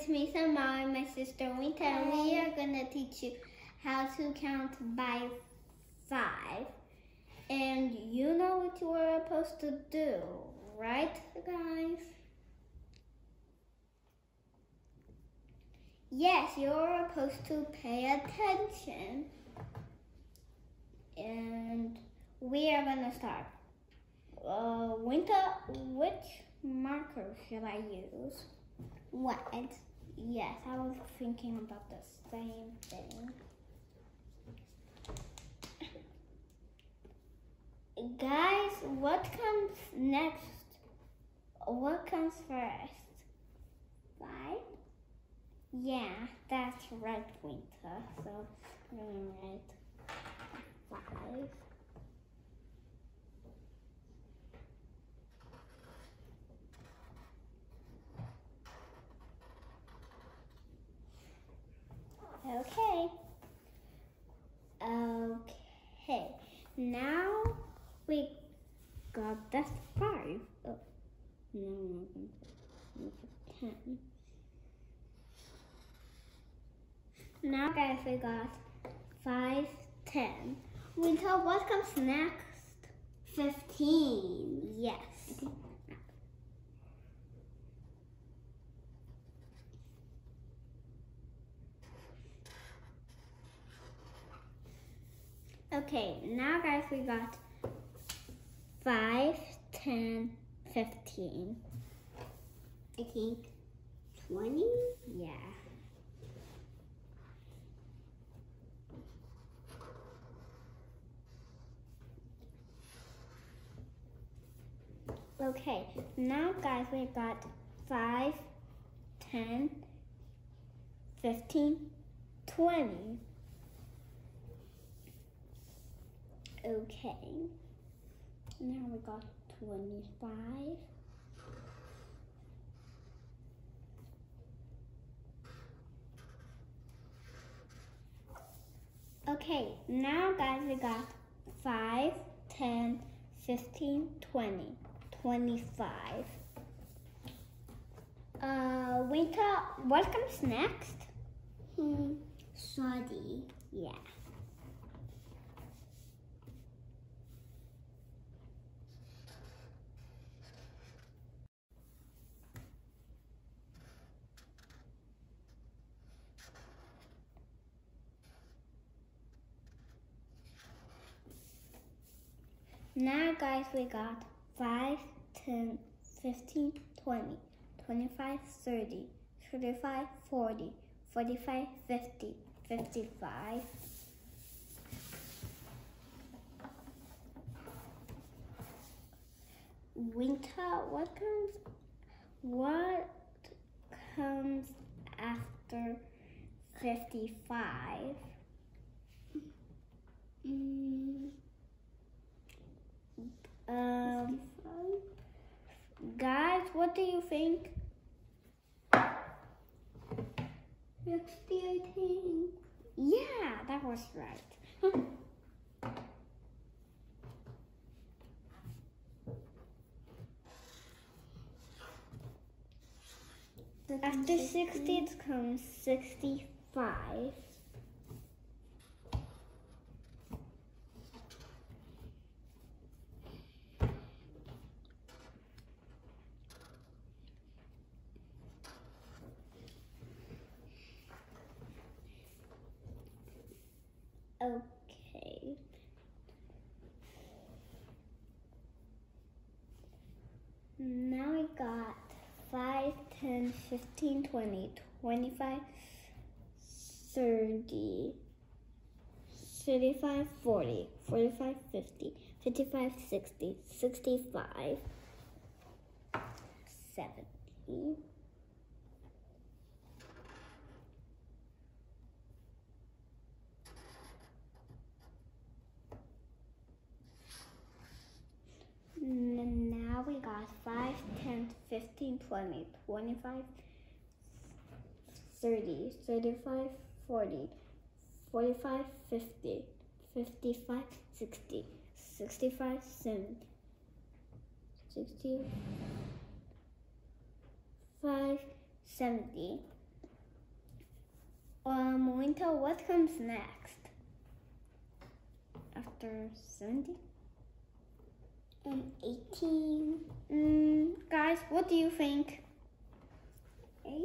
It's me, Samara, and my sister. We are gonna teach you how to count by five. And you know what you are supposed to do, right, guys? Yes, you're supposed to pay attention. And we are gonna start. Which marker should I use? What? Yes, I was thinking about the same thing. Guys, what comes next? What comes first? Five? Yeah, that's right, Winter. So I'm gonna write five. Okay, now we got that five. Oh, no, ten. Now guys, we got 5, 10. Winter, what comes next? 15, yes. Okay. Okay, now guys, we got 5, 10, 15. I think 20? Yeah. Okay, now guys, we got 5, 10, 15, 20. Okay, now we got 25. Okay, now guys, we got 5, 10, 15, 20, 25. Winter, what comes next? Sorry. Yeah. Now guys, we got 5, 10, 15, 20, 25, 30, 35, 40, 45, 50, 55. Winter, what comes after 55? Guys, what do you think? 60, I think. Yeah, that was right. After 60, it comes 65. Okay. Now we got 5, 10, 15, 20, 25, 30, 35, 40, 45, 50, 55, 60, 65, 70. Now we got 5, 10, 15, 20, 25, 30, 35, 40, 45, 50, 55, 60, 65, 70, 65, 70. Mointo, what comes next? After 70? 18. Guys, what do you think? 18.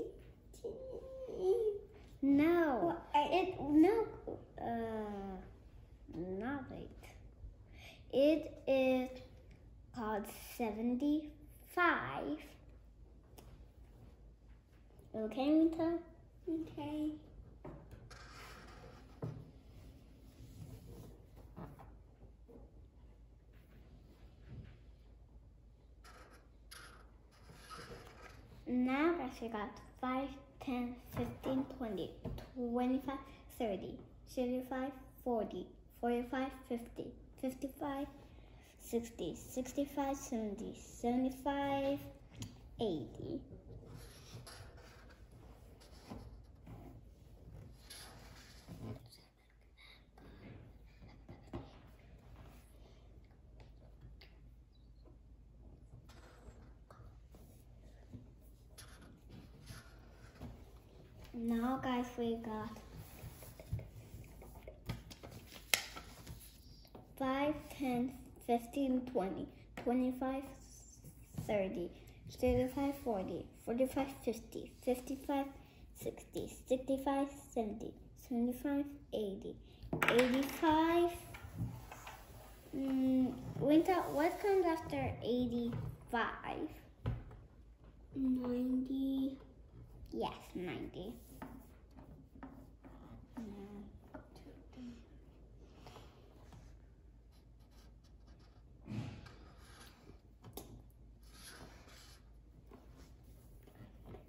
No. Well, not 8. It is called 75. Okay, Mointo? Okay. Now I got 5, 10, 15, 20, 25, 30, 35, 40, 45, 50, 55, 60, 65, 70, 75, 80. Now, guys, we got 5, 10, 15, 20, 25, 30, 35, 40, 45, 50, 55, 60, 65, 70, 75, 80, 85. Winter, what comes after 85? 90. Yes, 90.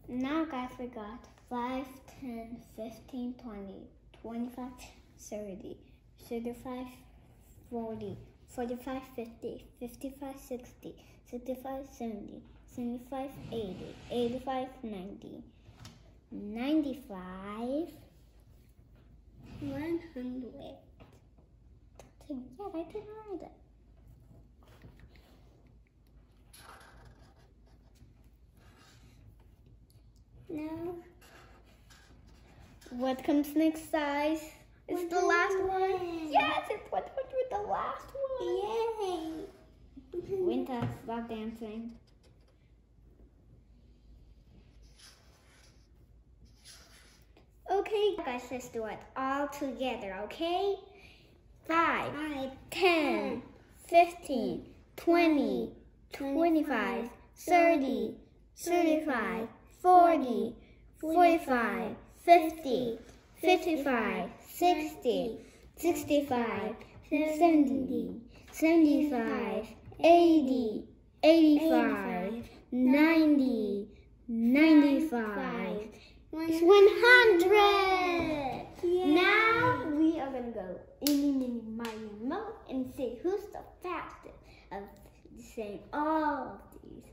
Now, guys, we got 5, 10, 15, 20, 25, 30, 35, 40, 45, 50, 55, 60, 65, 70, 75, 80, 85, 90. 95, 100. Yeah, I did write it. Now, what comes next, guys? It's the last one. Yes, it's 100, the last one. Yay! Winter, stop dancing. Okay, guys, let's do it all together, okay? 5, 10, 15, 20, 25, 30, 35, 40, 45, 50, 55, 60, 65, 70, 75, 80, 85, 90, 95, it's 100! Yay. Now we are gonna go in and see who's the fastest of saying all of these.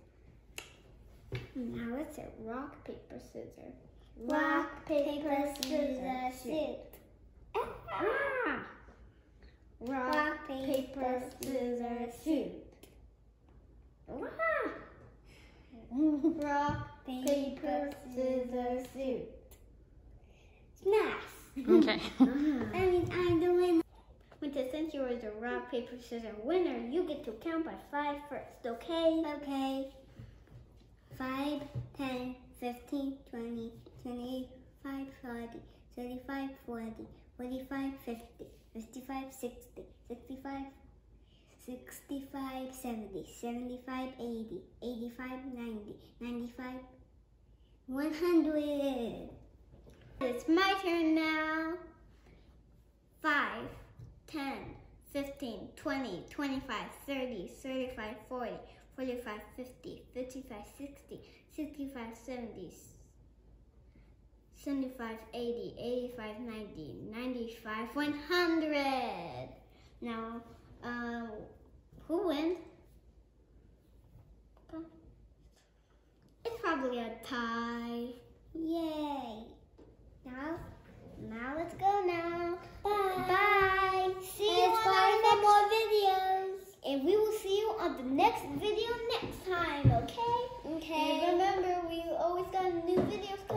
Now let's say rock, paper, scissors. Rock, paper, scissors, shoot. Ah! Rock, paper, scissors, shoot. Ah! Rock, paper, scissors, shoot. Smash! Okay. I mean, I'm the winner. Winter, since you were the rock, paper, scissors winner, you get to count by 5 first, okay? Okay. 5, 10, 15, 20, 25, 30, 35, 40, 45, 50, 55, 60, 65, 65, 70, 75, 80, 85, 90, 95, 100. It's my turn now. 5, 10, 15, 20, 25, 30, 35, 40, 45, 50, 55, 60, 65, 70, 75, 80, 85, 90, 95, 100. Now, who wins? It's probably a tie. Yay! Now let's go now. Bye. Bye. See you on more videos. And we will see you on the next video next time, okay? Okay. And remember, we always got new videos.